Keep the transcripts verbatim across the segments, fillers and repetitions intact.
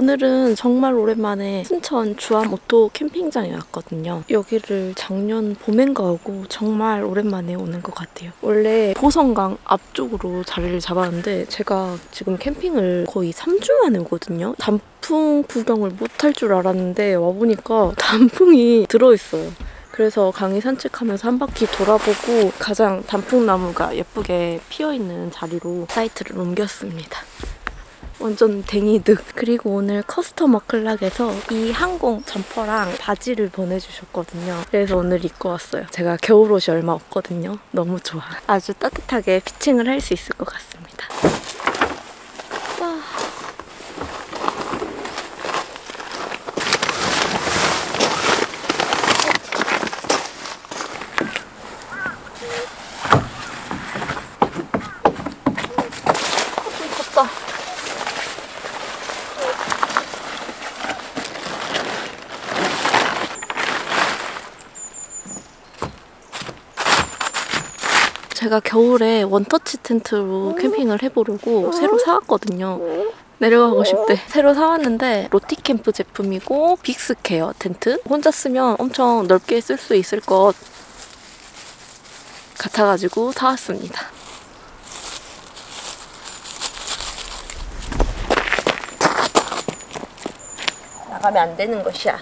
오늘은 정말 오랜만에 순천 주암오토 캠핑장에 왔거든요. 여기를 작년 봄엔가 오고 정말 오랜만에 오는 것 같아요. 원래 보성강 앞쪽으로 자리를 잡았는데 제가 지금 캠핑을 거의 삼 주 만에 오거든요. 단풍 구경을 못할 줄 알았는데 와보니까 단풍이 들어있어요. 그래서 강이 산책하면서 한 바퀴 돌아보고 가장 단풍나무가 예쁘게 피어있는 자리로 사이트를 옮겼습니다. 완전 댕이득. 그리고 오늘 커스터머 클락에서 이 항공 점퍼랑 바지를 보내주셨거든요. 그래서 오늘 입고 왔어요. 제가 겨울옷이 얼마 없거든요. 너무 좋아. 아주 따뜻하게 피칭을 할 수 있을 것 같습니다. 제가 겨울에 원터치 텐트로 캠핑을 해보려고 새로 사왔거든요. 내려가고 싶대. 새로 사왔는데 로티캠프 제품이고 빅스케어 텐트. 혼자 쓰면 엄청 넓게 쓸 수 있을 것 같아가지고 사왔습니다. 나가면 안 되는 것이야.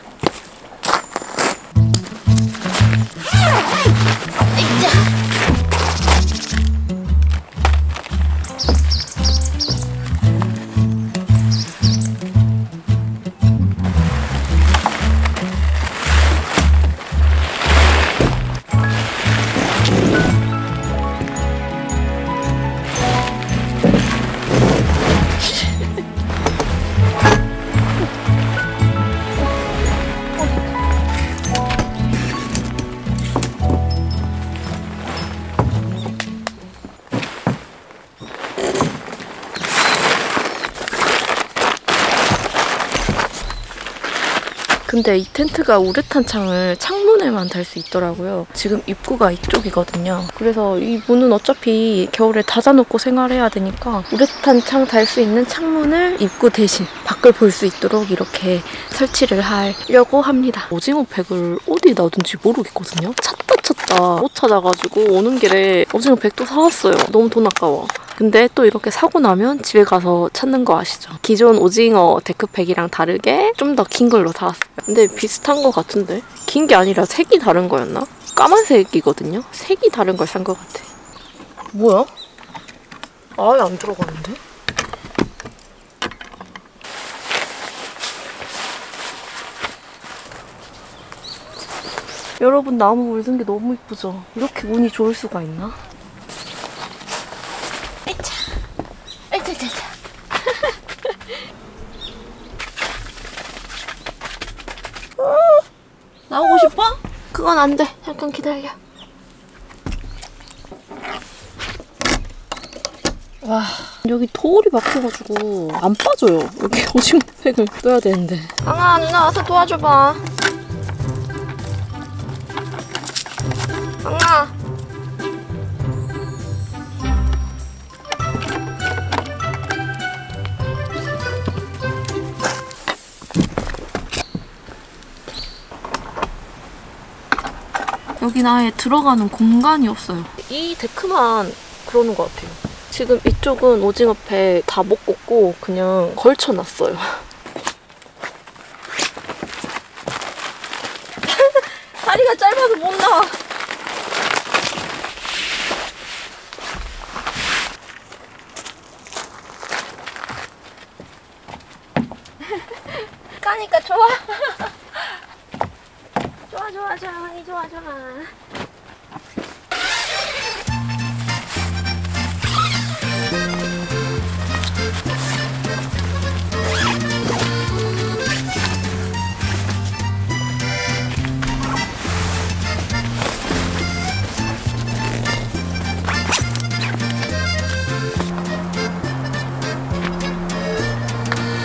근데 이 텐트가 우레탄 창을 창문에만 달 수 있더라고요. 지금 입구가 이쪽이거든요. 그래서 이 문은 어차피 겨울에 닫아놓고 생활해야 되니까 우레탄 창 달 수 있는 창문을 입구 대신 밖을 볼 수 있도록 이렇게 설치를 하려고 합니다. 오징어팩을 어디에 놔둔지 모르겠거든요. 찾다 찾다 못 찾아가지고 오는 길에 오징어팩도 사왔어요. 너무 돈 아까워. 근데 또 이렇게 사고 나면 집에 가서 찾는 거 아시죠? 기존 오징어 데크팩이랑 다르게 좀 더 긴 걸로 사왔어요. 근데 비슷한 거 같은데? 긴 게 아니라 색이 다른 거였나? 까만색이거든요? 색이 다른 걸 산 거 같아. 뭐야? 아예 안 들어가는데? 여러분, 나무 물든 게 너무 이쁘죠? 이렇게 운이 좋을 수가 있나? 나오고 싶어? 그건 안 돼. 잠깐 기다려. 와, 여기 돌이 박혀가지고 안 빠져요. 여기 오징어팩을 떠야 되는데. 강아, 누나 와서 도와줘봐. 강아. 여긴 아예 들어가는 공간이 없어요. 이 데크만 그러는 것 같아요. 지금 이쪽은 오징어팩 다 못 꽂고 그냥 걸쳐놨어요. 다리가 짧아서 못 나와. 까니까 좋아. 좋아 좋아 하니 좋아 좋아.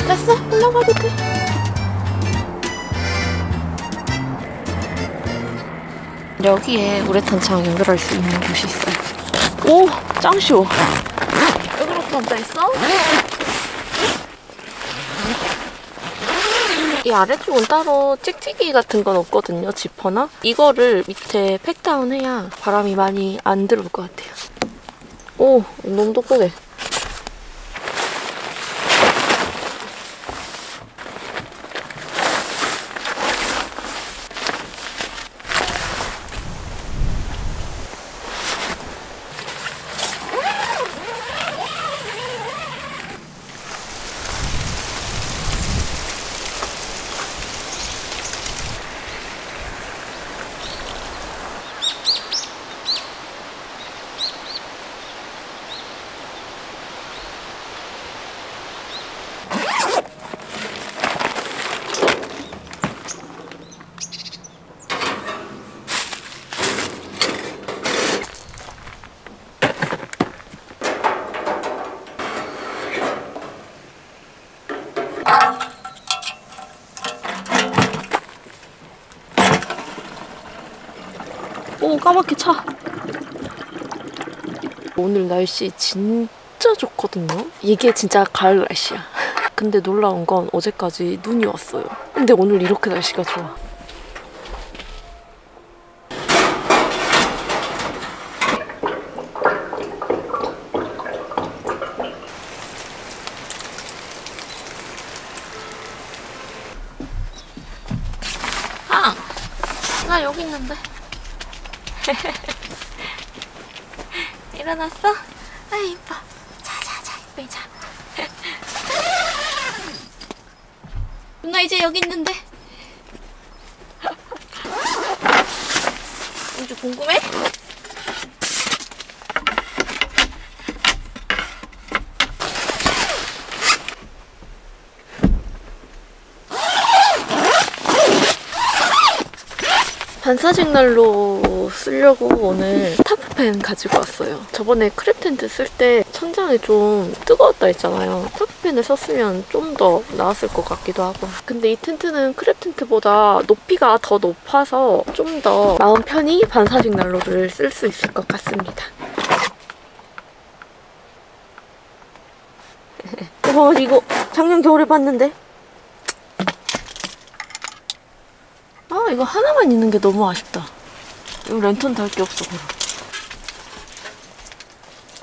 됐어, 올라가도 돼. 여기에 우레탄창 연결할 수 있는 곳이 있어요. 오! 짱 쉬워! 왜 그렇게 앉아있어? 이 아래쪽은 따로 찍찍이 같은 건 없거든요, 지퍼나. 이거를 밑에 팩다운 해야 바람이 많이 안 들어올 것 같아요. 오, 너무 똑똑해. 오, 까맣게 차. 오늘 날씨 진짜 좋거든요. 이게 진짜 가을 날씨야. 근데 놀라운 건 어제까지 눈이 왔어요. 근데 오늘 이렇게 날씨가 좋아. 아! 나 여기 있는데. 일어났어? 아, 이뻐. 자자자, 이쁘게 자. 누나 이제 여기 있는데. 우주 궁금해? 반사식난로 쓰려고 오늘 타프팬 가지고 왔어요. 저번에 크랩 텐트 쓸 때 천장이 좀 뜨거웠다 했잖아요. 타프팬을 썼으면 좀 더 나았을 것 같기도 하고. 근데 이 텐트는 크랩 텐트보다 높이가 더 높아서 좀 더 마음 편히 반사식난로를 쓸 수 있을 것 같습니다. 와, 이거 작년 겨울에 봤는데. 아, 이거 하나만 있는 게 너무 아쉽다. 이거 랜턴 달 게 없어.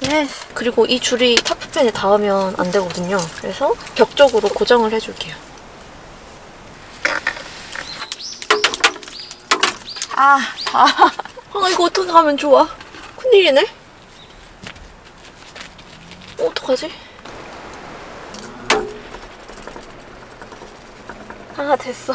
네. 그리고 이 줄이 타프팬에 닿으면 안 되거든요. 그래서 벽 쪽으로 고정을 해줄게요. 아, 아, 아, 이거 어떻게 하면 좋아? 큰일이네. 어, 어떡하지? 아, 됐어.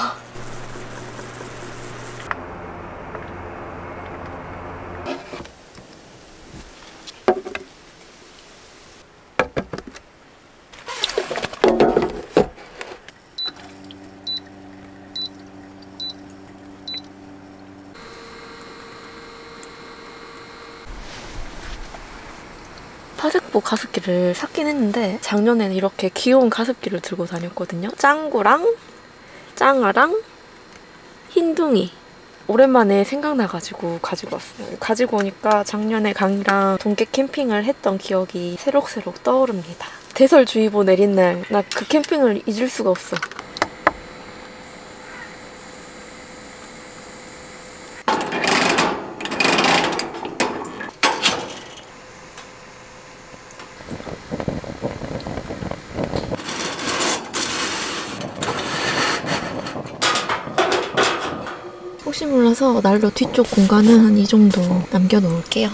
파색보 가습기를 샀긴 했는데 작년에는 이렇게 귀여운 가습기를 들고 다녔거든요. 짱구랑 짱아랑 흰둥이. 오랜만에 생각나가지고 가지고 왔어요. 가지고 오니까 작년에 강이랑 동계 캠핑을 했던 기억이 새록새록 떠오릅니다. 대설주의보 내린 날 나 그 캠핑을 잊을 수가 없어. 혹시 몰라서 난로 뒤쪽 공간은 한 이 정도 남겨놓을게요.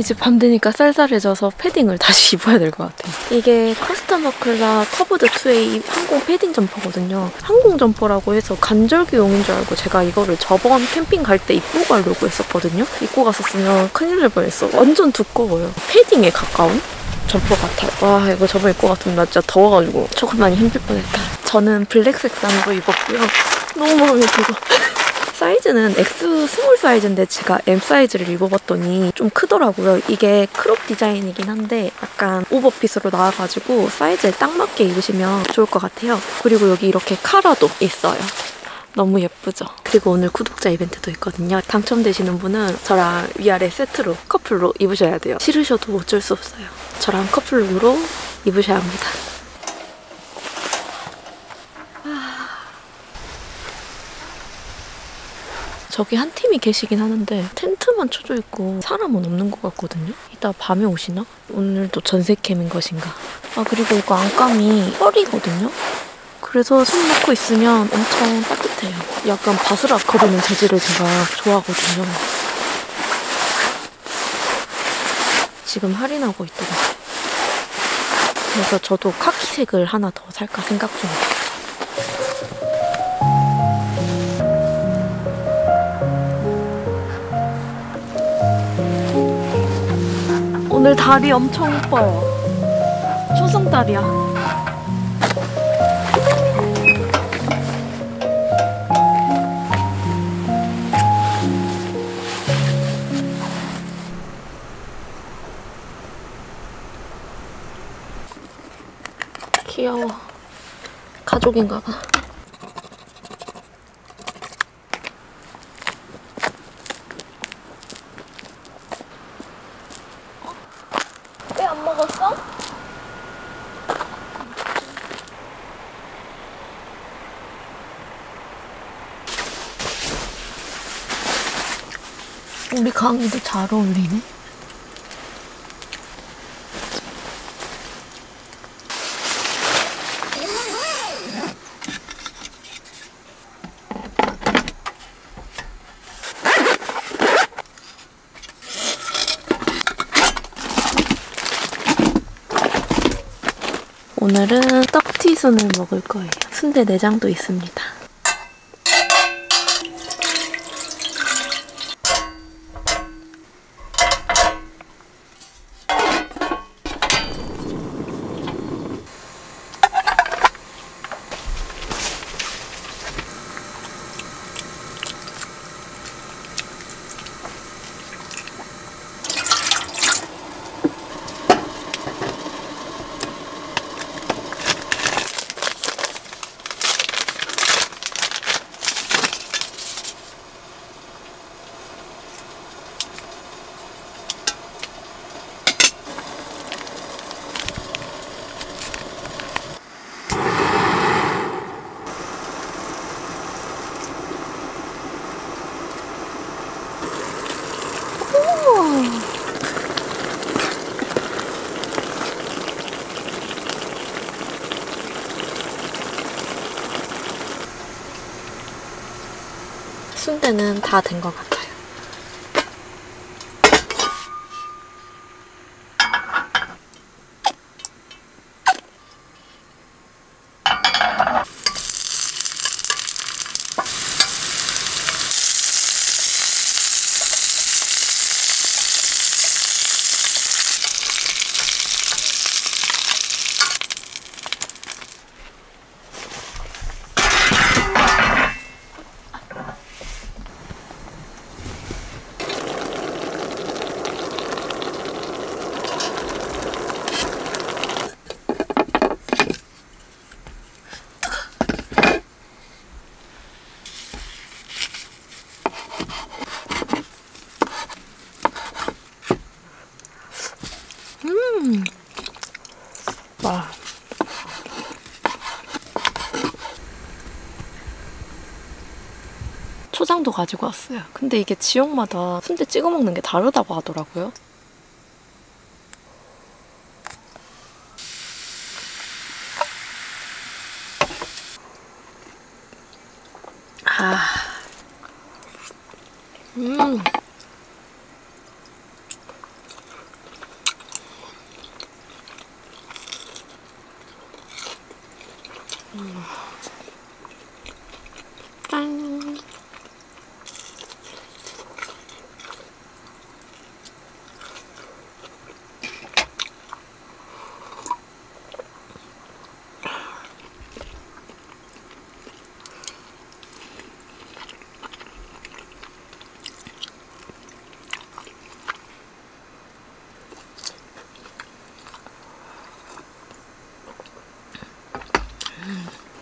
이제 밤 되니까 쌀쌀해져서 패딩을 다시 입어야 될 것 같아요. 이게 커스터머 클락 커브드 투 에이 항공 패딩 점퍼거든요. 항공 점퍼라고 해서 간절기용인 줄 알고 제가 이거를 저번 캠핑 갈 때 입고 가려고 했었거든요. 입고 갔었으면 큰일 날 뻔했어. 완전 두꺼워요. 패딩에 가까운 점퍼 같아요. 와, 이거 저번에 입고 갔으면 나 진짜 더워가지고 조금 많이 힘들 뻔했다. 저는 블랙 색상으로 입었고요. 너무 마음에 들어. 사이즈는 엑스 이십 사이즈인데 제가 엠 사이즈를 입어봤더니 좀 크더라고요. 이게 크롭 디자인이긴 한데 약간 오버핏으로 나와가지고 사이즈에 딱 맞게 입으시면 좋을 것 같아요. 그리고 여기 이렇게 카라도 있어요. 너무 예쁘죠? 그리고 오늘 구독자 이벤트도 있거든요. 당첨되시는 분은 저랑 위아래 세트로 커플로 입으셔야 돼요. 싫으셔도 어쩔 수 없어요. 저랑 커플룩으로 입으셔야 합니다. 저기 한 팀이 계시긴 하는데 텐트만 쳐져 있고 사람은 없는 것 같거든요? 이따 밤에 오시나? 오늘도 전세캠인 것인가? 아, 그리고 이거 안감이 펄이거든요? 그래서 손 넣고 있으면 엄청 따뜻해요. 약간 바스락거리는 재질을 제가 좋아하거든요. 지금 할인하고 있더라고요. 그래서 저도 카키색을 하나 더 살까 생각 중이에요. 오늘 달이 엄청 예뻐요. 초승달이야. 귀여워. 가족인가 봐. 어? 왜 안 먹었어? 우리 강이도 잘 어울리네. 오늘은 떡튀순을 먹을 거예요. 순대 내장도 있습니다. 순대는 다 된 것 같아요. 초장도 가지고 왔어요. 근데 이게 지역마다 순대 찍어 먹는 게 다르다고 하더라고요. 아, 음. 음. 짠.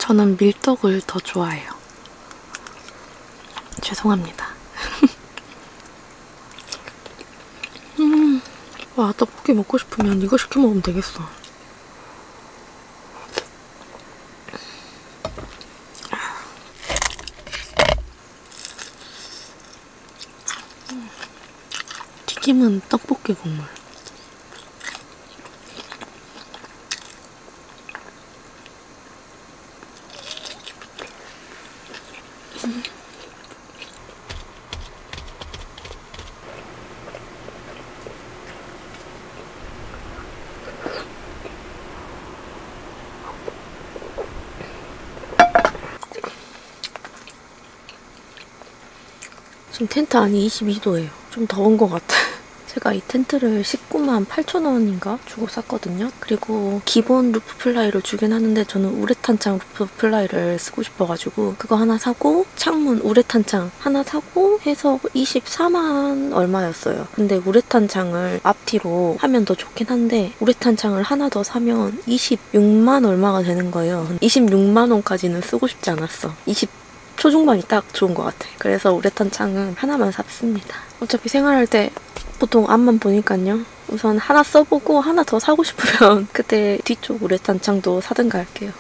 저는 밀떡을 더 좋아해요. 죄송합니다. 음, 와, 떡볶이 먹고 싶으면 이거 시켜 먹으면 되겠어. 튀김은 떡볶이 국물. 지금 텐트 안이 이십이 도예요. 좀 더운 것 같아. 제가 이 텐트를 십구만 팔천 원인가 주고 샀거든요. 그리고 기본 루프 플라이를 주긴 하는데 저는 우레탄창 루프 플라이를 쓰고 싶어가지고 그거 하나 사고 창문 우레탄창 하나 사고 해서 이십사만 얼마였어요. 근데 우레탄창을 앞뒤로 하면 더 좋긴 한데 우레탄창을 하나 더 사면 이십육만 얼마가 되는 거예요. 이십육만 원까지는 쓰고 싶지 않았어. 이십 초중반이 딱 좋은 것 같아. 그래서 우레탄 창은 하나만 삽습니다. 어차피 생활할 때 보통 앞만 보니까요. 우선 하나 써보고 하나 더 사고 싶으면 그때 뒤쪽 우레탄 창도 사든가 할게요.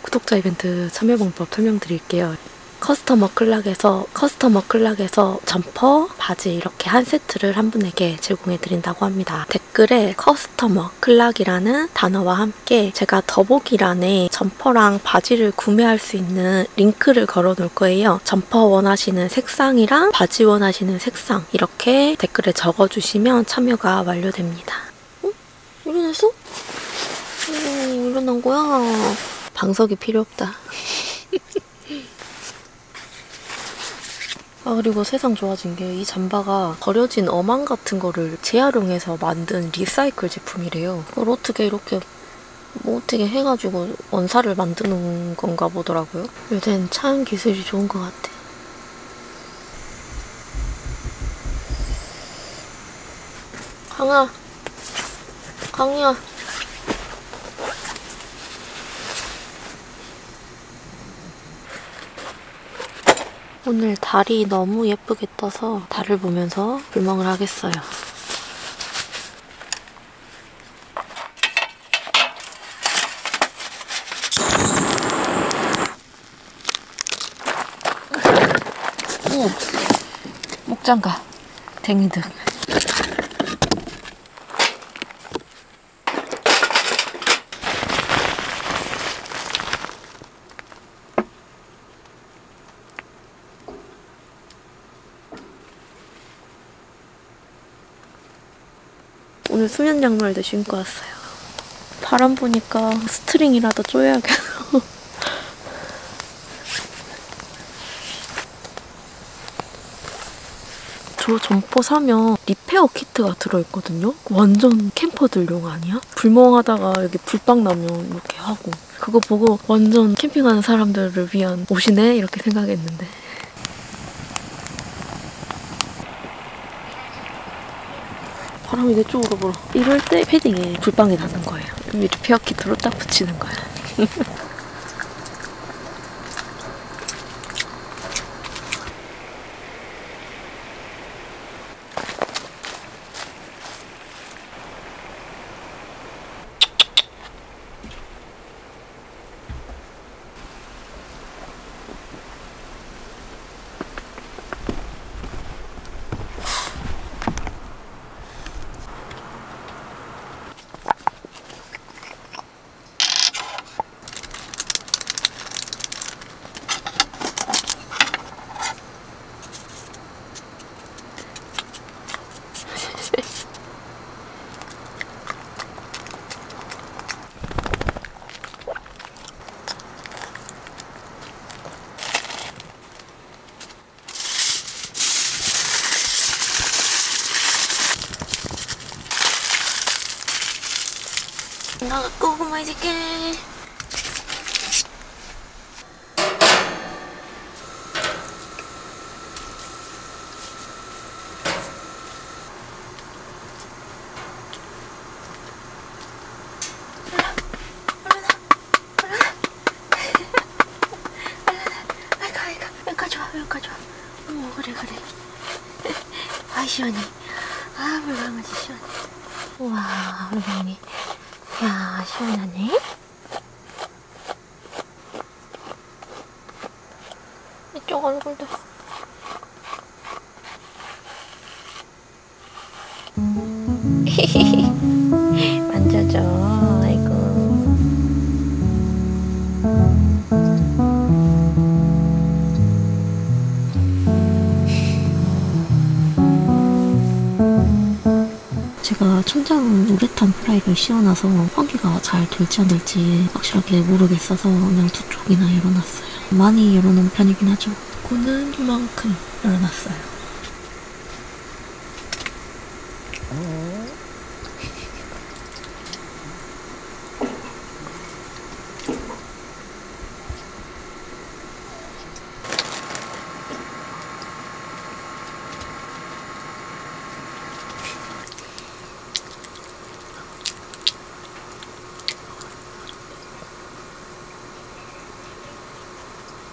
구독자 이벤트 참여 방법 설명드릴게요. 커스터머 클락에서 커스터머 클락에서 점퍼, 바지 이렇게 한 세트를 한 분에게 제공해드린다고 합니다. 댓글에 커스터머 클락이라는 단어와 함께 제가 더보기란에 점퍼랑 바지를 구매할 수 있는 링크를 걸어놓을 거예요. 점퍼 원하시는 색상이랑 바지 원하시는 색상 이렇게 댓글에 적어주시면 참여가 완료됩니다. 어? 일어났어? 오, 일어난 거야. 방석이 필요 없다. 아, 그리고 세상 좋아진 게 이 잠바가 버려진 어망 같은 거를 재활용해서 만든 리사이클 제품이래요. 그걸 어떻게 이렇게 뭐 어떻게 해가지고 원사를 만드는 건가 보더라고요. 요새는 참 기술이 좋은 것 같아. 강아, 강이야. 오늘 달이 너무 예쁘게 떠서 달을 보면서 불멍을 하겠어요. 오! 목장갑, 댕이득. 오늘 수면 양말도 신고 왔어요. 바람 보니까 스트링이라도 조여야겠어. 저 점퍼 사면 리페어 키트가 들어있거든요? 완전 캠퍼들용 아니야? 불멍하다가 여기 불빵 나면 이렇게 하고 그거 보고 완전 캠핑하는 사람들을 위한 옷이네? 이렇게 생각했는데 바람이 내 쪽으로 불어. 이럴 때 패딩에 불빵이 나는 거예요. 미리 페어키트로 딱 붙이는 거야. 나가 고구마 이제게. 올라가, 올라가, 가져와. 어, 그래, 그래. 아, 시원해. 아, 물방울이 시원해. 우와, 물방울이. 야, 시원하네. 이쪽 얼굴도. 만져줘. 아이고. 제가 천장 우레탄 플라이를 씌워놔서 환기가 잘 될지 안 될지 확실하게 모르겠어서 그냥 두 쪽이나 열어놨어요. 많이 열어놓은 편이긴 하죠. 고는 이만큼 열어놨어요.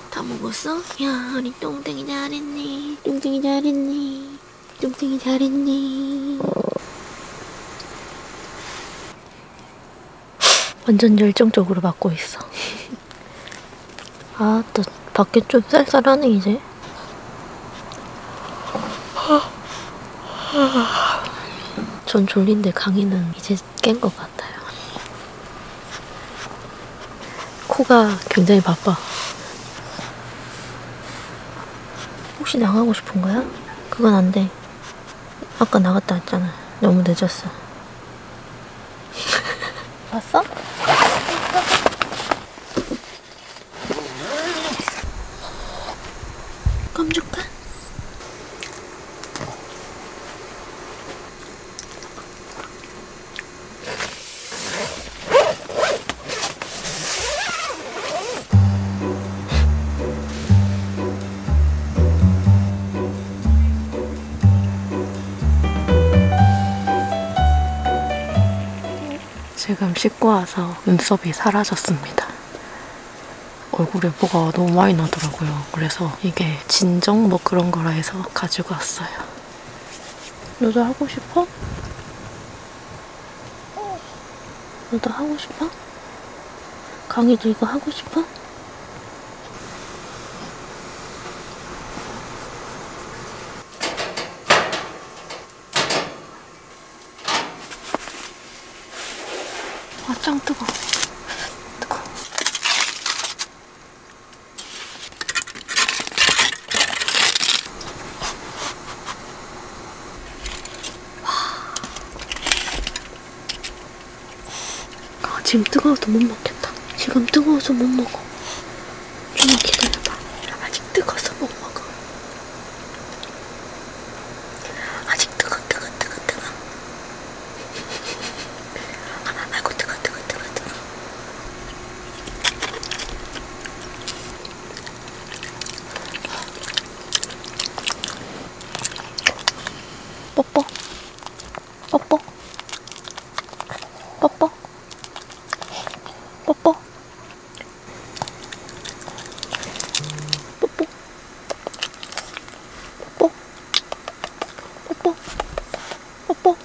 다 먹었어? 야, 우리 똥땡이 잘했네. 똥땡이 잘했네. 똥땡이 잘했네. 완전 열정적으로 맡고 있어. 아, 또 밖에 좀 쌀쌀하네 이제. 전 졸린데 강의는 이제 깬 것 같아요. 코가 굉장히 바빠. 혹시 나가고 싶은 거야? 그건 안 돼. 아까 나갔다 왔잖아. 너무 늦었어. 봤어? 껌 줄까? 지금 씻고 와서 눈썹이 사라졌습니다. 얼굴에 뭐가 너무 많이 나더라고요. 그래서 이게 진정 뭐 그런 거라 해서 가지고 왔어요. 너도 하고 싶어? 너도 하고 싶어? 강희도 이거 하고 싶어? 아, 짱 뜨거. 뜨거. 아, 지금 뜨거워서 못 먹겠다. 지금 뜨거워서 못 먹어. 좀만 기다려봐. 아직 뜨거워서 못 먹어. 아직 뜨거, 뜨거, 뜨거, 뜨거. 아이고, 뜨거. 뽀뽀 뽀뽀 뽀뽀 뽀뽀 뽀뽀 뽀뽀 뽀뽀 뽀뽀.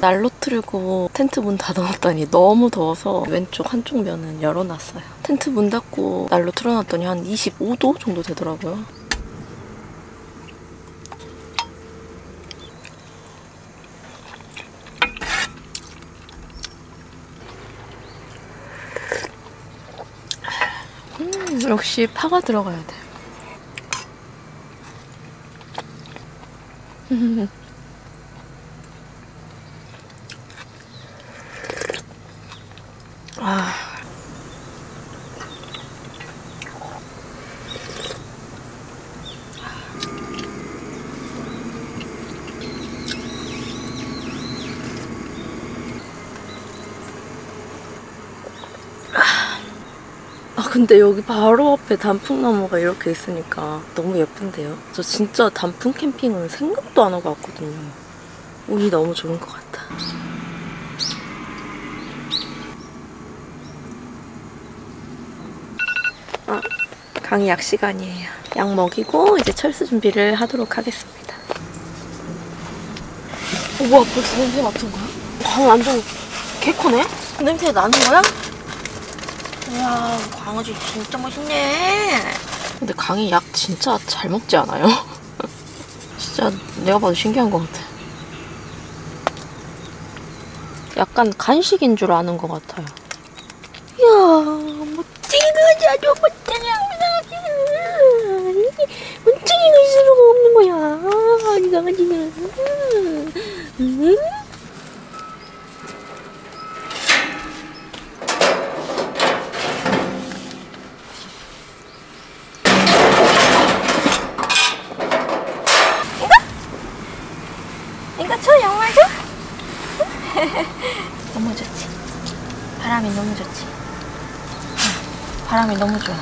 난로 틀고 텐트 문 닫아놨더니 너무 더워서 왼쪽 한쪽 면은 열어놨어요. 텐트 문 닫고 난로 틀어놨더니 한 이십오 도 정도 되더라고요. 음, 역시 파가 들어가야 돼. 아. 아 근데 여기 바로 앞에 단풍나무가 이렇게 있으니까 너무 예쁜데요? 저 진짜 단풍 캠핑은 생각도 안 하고 왔거든요. 운이 너무 좋은 것 같아. 아, 강의 약 시간이에요. 약 먹이고 이제 철수 준비를 하도록 하겠습니다. 어, 뭐야, 벌써 냄새 맡은 거야? 광어 완전 개코네? 그 냄새 나는 거야? 이야, 광어지 진짜 맛있네. 근데 강의 약 진짜 잘 먹지 않아요? 진짜 내가 봐도 신기한 것 같아. 약간 간식인 줄 아는 것 같아요. 이야, 멋쟁이가 아주 멋쟁이야. 멋쟁이가 있을 수가 없는 거야. 이 강아지는. 응? 이거? 이거 저 영화 줘? 너무 좋지? 바람이 너무 좋지? 바람이 너무 좋아.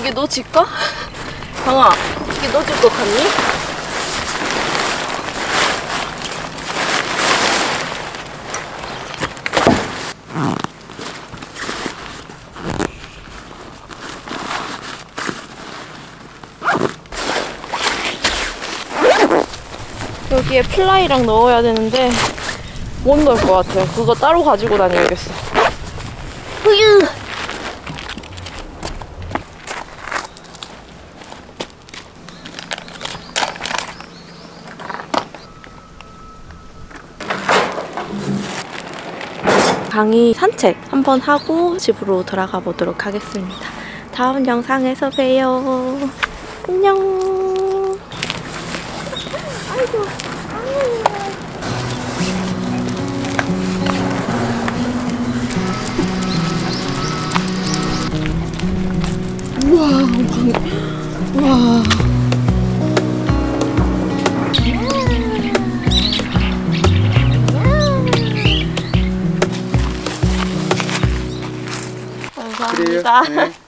이게 너 집가? 강아, 이게 너 집 것 같니? 여기에 플라이랑 넣어야 되는데 못 넣을 것 같아요. 그거 따로 가지고 다녀야겠어. 으유. 강의 산책 한번 하고 집으로 돌아가 보도록 하겠습니다. 다음 영상에서 봬요. 안녕. 아이고. 우와, 우와. 감사합니다. 네.